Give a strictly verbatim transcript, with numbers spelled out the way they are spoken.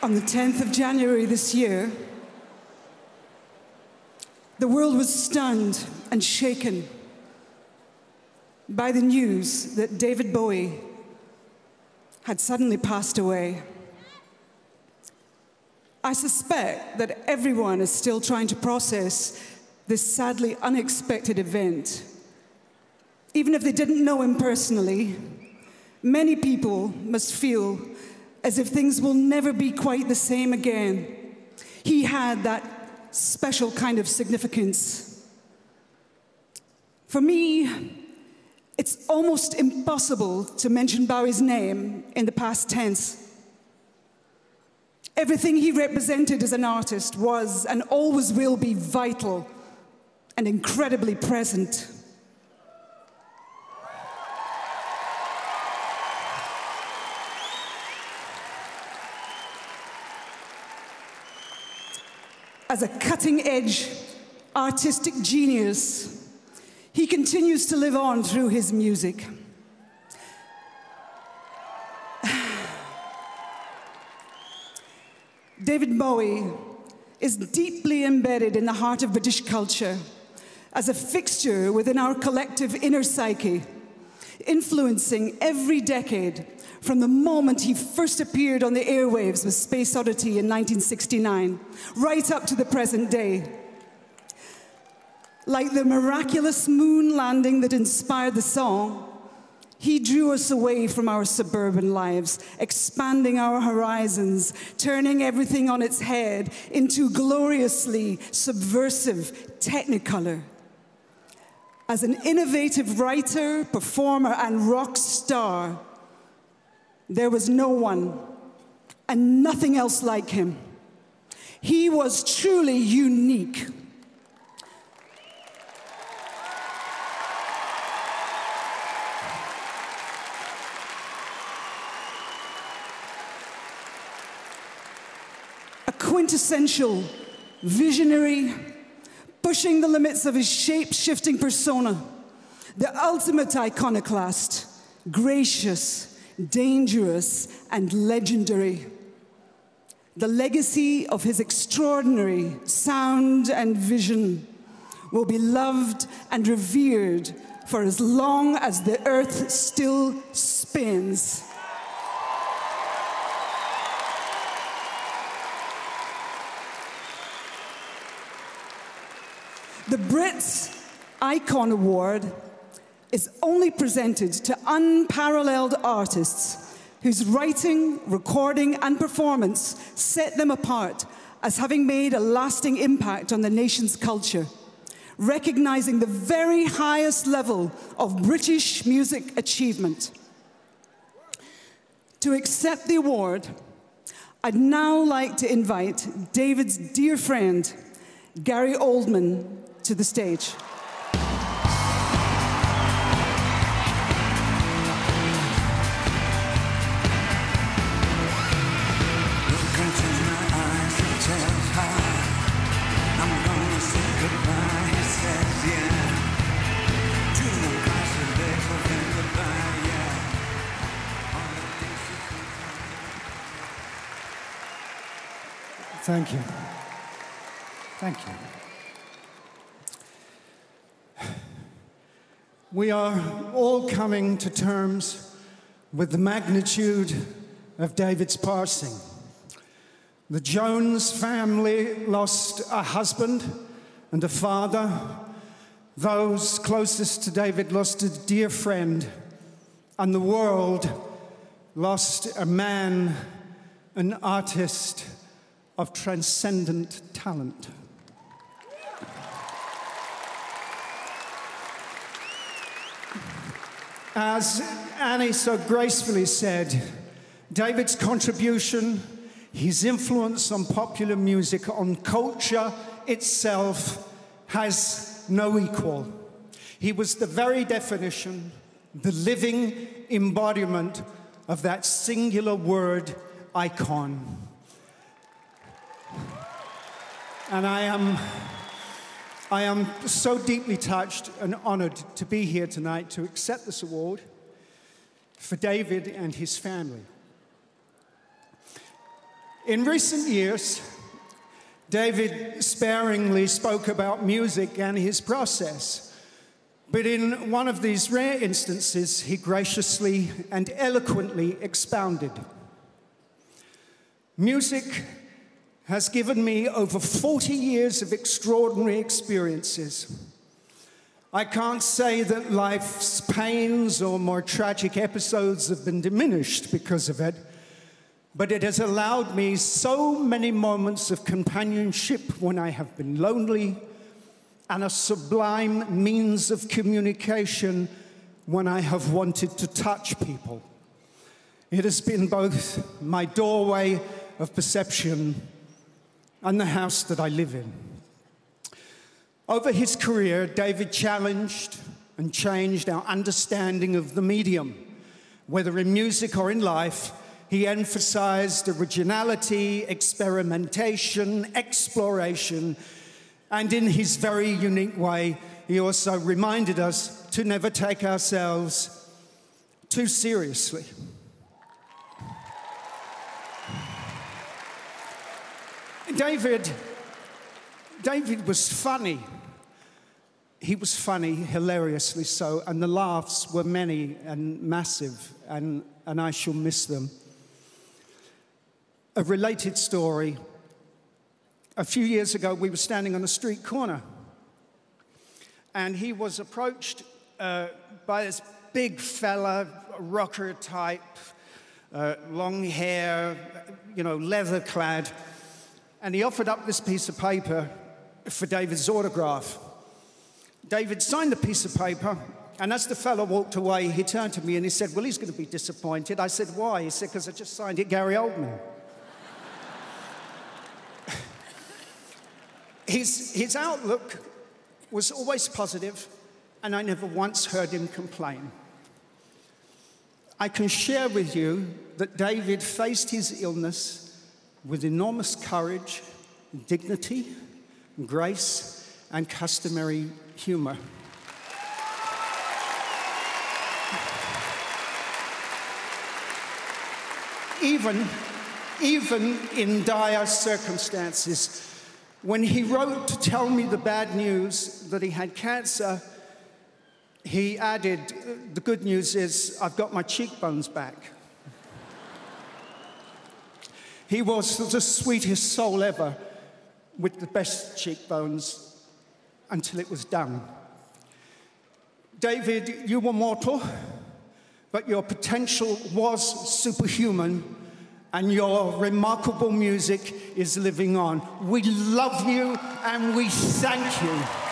On the tenth of January this year, the world was stunned and shaken by the news that David Bowie had suddenly passed away. I suspect that everyone is still trying to process this sadly unexpected event. Even if they didn't know him personally, many people must feel as if things will never be quite the same again. He had that special kind of significance. For me, it's almost impossible to mention Bowie's name in the past tense. Everything he represented as an artist was and always will be vital and incredibly present. As a cutting-edge artistic genius, he continues to live on through his music. David Bowie is deeply embedded in the heart of British culture as a fixture within our collective inner psyche, influencing every decade from the moment he first appeared on the airwaves with Space Oddity in nineteen sixty-nine, right up to the present day. Like the miraculous moon landing that inspired the song, he drew us away from our suburban lives, expanding our horizons, turning everything on its head into gloriously subversive technicolor. As an innovative writer, performer, and rock star, there was no one and nothing else like him. He was truly unique. A quintessential visionary, pushing the limits of his shape-shifting persona, the ultimate iconoclast, gracious, dangerous and legendary. The legacy of his extraordinary sound and vision will be loved and revered for as long as the earth still spins. The Brits Icon Award is only presented to unparalleled artists whose writing, recording, and performance set them apart as having made a lasting impact on the nation's culture, recognizing the very highest level of British music achievement. To accept the award, I'd now like to invite David's dear friend, Gary Oldman, to the stage. Thank you. Thank you. We are all coming to terms with the magnitude of David's passing. The Jones family lost a husband and a father. Those closest to David lost a dear friend, and the world lost a man, an artist of transcendent talent. As Annie so gracefully said, David's contribution, his influence on popular music, on culture itself, has no equal. He was the very definition, the living embodiment of that singular word, icon. And I am, I am so deeply touched and honored to be here tonight to accept this award for David and his family. In recent years, David sparingly spoke about music and his process, but in one of these rare instances, he graciously and eloquently expounded. Music has given me over forty years of extraordinary experiences. I can't say that life's pains or more tragic episodes have been diminished because of it, but it has allowed me so many moments of companionship when I have been lonely, and a sublime means of communication when I have wanted to touch people. It has been both my doorway of perception and the house that I live in. Over his career, David challenged and changed our understanding of the medium. Whether in music or in life, he emphasized originality, experimentation, exploration, and in his very unique way, he also reminded us to never take ourselves too seriously. David, David was funny. He was funny, hilariously so, and the laughs were many and massive, and, and I shall miss them. A related story. A few years ago, we were standing on a street corner, and he was approached uh, by this big fella, rocker type, uh, long hair, you know, leather clad, and he offered up this piece of paper for David's autograph. David signed the piece of paper, and as the fellow walked away, he turned to me and he said, "Well, he's going to be disappointed." I said, "Why?" He said, "Because I just signed it, Gary Oldman." His, his outlook was always positive, and I never once heard him complain. I can share with you that David faced his illness with enormous courage, dignity, grace, and customary humor. Even, even in dire circumstances, when he wrote to tell me the bad news that he had cancer, he added, "The good news is I've got my cheekbones back." He was the sweetest soul ever, with the best cheekbones, until it was done. David, you were mortal, but your potential was superhuman, and your remarkable music is living on. We love you and we thank you.